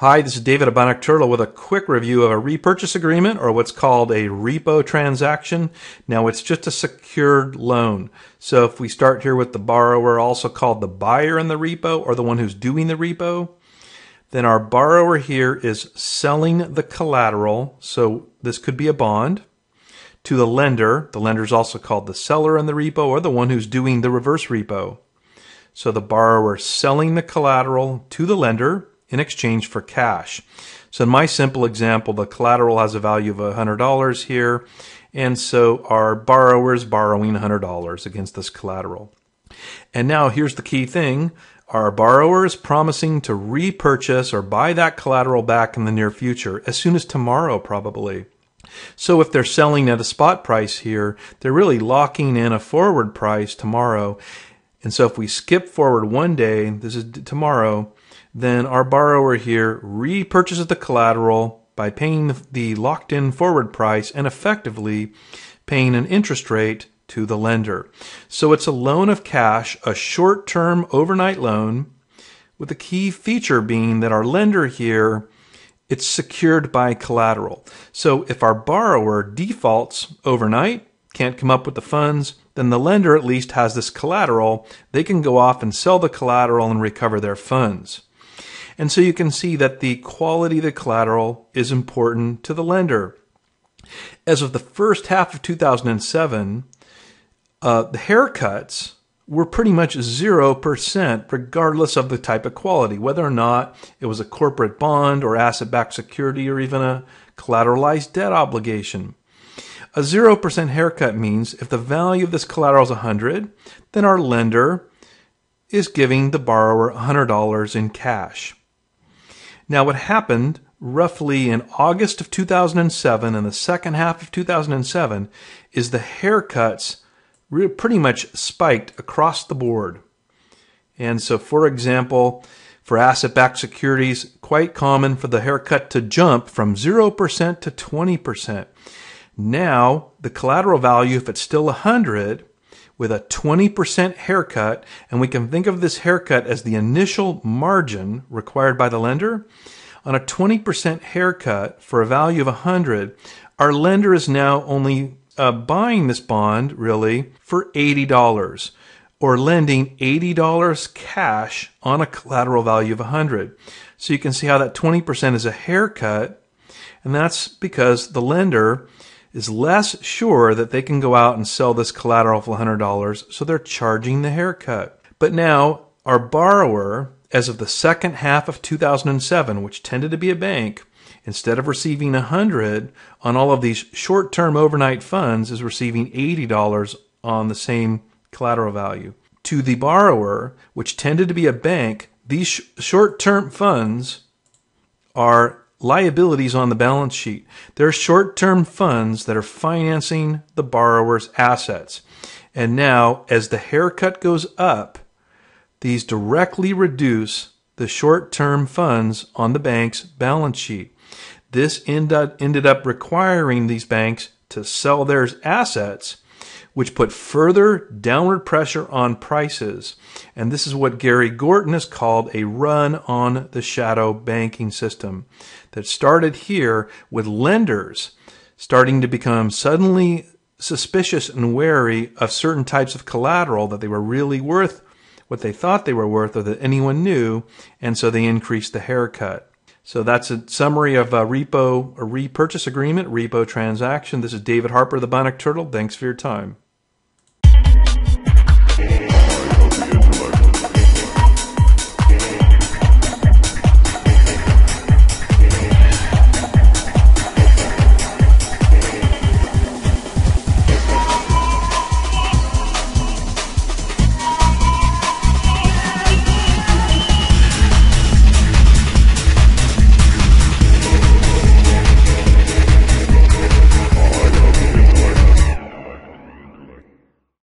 Hi, this is David Abanik-Turtle with a quick review of a repurchase agreement, or what's called a repo transaction. Now, it's just a secured loan. So if we start here with the borrower, also called the buyer in the repo, or the one who's doing the repo, then our borrower here is selling the collateral, so this could be a bond, to the lender. The lender is also called the seller in the repo, or the one who's doing the reverse repo. So the borrower selling the collateral to the lender in exchange for cash. So in my simple example, the collateral has a value of $100 here, and so our borrower is borrowing $100 against this collateral. And now here's the key thing. Our borrower is promising to repurchase or buy that collateral back in the near future, as soon as tomorrow probably. So if they're selling at a spot price here, they're really locking in a forward price tomorrow. And so if we skip forward one day, this is tomorrow, then our borrower here repurchases the collateral by paying the locked-in forward price and effectively paying an interest rate to the lender. So it's a loan of cash, a short-term overnight loan, with the key feature being that our lender here, it's secured by collateral. So if our borrower defaults overnight, can't come up with the funds, then the lender at least has this collateral. They can go off and sell the collateral and recover their funds. And so you can see that the quality of the collateral is important to the lender. As of the first half of 2007, the haircuts were pretty much 0% regardless of the type of quality, whether or not it was a corporate bond or asset-backed security or even a collateralized debt obligation. A 0% haircut means if the value of this collateral is 100, then our lender is giving the borrower $100 in cash. Now, what happened roughly in August of 2007 and the second half of 2007 is the haircuts pretty much spiked across the board. And so, for example, for asset-backed securities, quite common for the haircut to jump from 0% to 20%. Now, the collateral value, if it's still 100, with a 20% haircut, and we can think of this haircut as the initial margin required by the lender. On a 20% haircut for a value of 100, our lender is now only buying this bond, really, for $80, or lending $80 cash on a collateral value of 100. So you can see how that 20% is a haircut, and that's because the lender is less sure that they can go out and sell this collateral for $100, so they're charging the haircut. But now, our borrower, as of the second half of 2007, which tended to be a bank, instead of receiving $100 on all of these short-term overnight funds, is receiving $80 on the same collateral value. To the borrower, which tended to be a bank, these short-term funds are liabilities on the balance sheet. They're short-term funds that are financing the borrower's assets. And now, as the haircut goes up, these directly reduce the short-term funds on the bank's balance sheet. This ended up requiring these banks to sell their assets, which put further downward pressure on prices. And this is what Gary Gorton has called a run on the shadow banking system that started here with lenders starting to become suddenly suspicious and wary of certain types of collateral that they were really worth what they thought they were worth or that anyone knew, and so they increased the haircut. So that's a summary of a repo, a repurchase agreement, repo transaction. This is David Harper, the Abanik-Turtle. Thanks for your time.